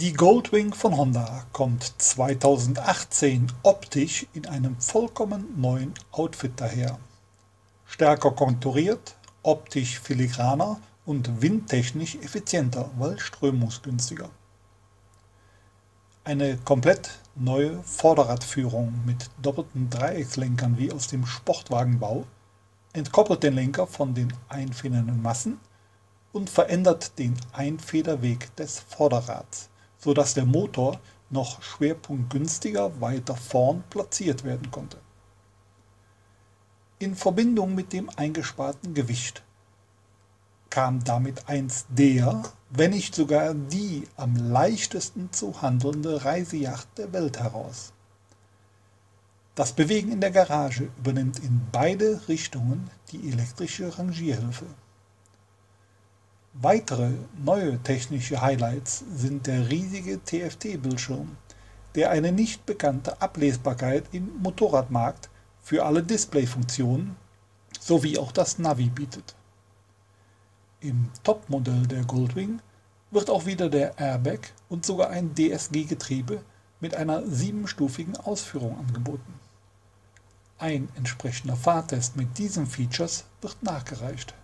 Die Goldwing von Honda kommt 2018 optisch in einem vollkommen neuen Outfit daher. Stärker konturiert, optisch filigraner und windtechnisch effizienter, weil strömungsgünstiger. Eine komplett neue Vorderradführung mit doppelten Dreieckslenkern wie aus dem Sportwagenbau entkoppelt den Lenker von den einfedernden Massen und verändert den Einfederweg des Vorderrads, sodass der Motor noch schwerpunktgünstiger weiter vorn platziert werden konnte. In Verbindung mit dem eingesparten Gewicht kam damit eins der, wenn nicht sogar die am leichtesten zu handelnde Reisejacht der Welt heraus. Das Bewegen in der Garage übernimmt in beide Richtungen die elektrische Rangierhilfe. Weitere neue technische Highlights sind der riesige TFT-Bildschirm, der eine nicht bekannte Ablesbarkeit im Motorradmarkt für alle Displayfunktionen sowie auch das Navi bietet. Im Topmodell der Goldwing wird auch wieder der Airbag und sogar ein DSG-Getriebe mit einer 7-stufigen Ausführung angeboten. Ein entsprechender Fahrtest mit diesen Features wird nachgereicht.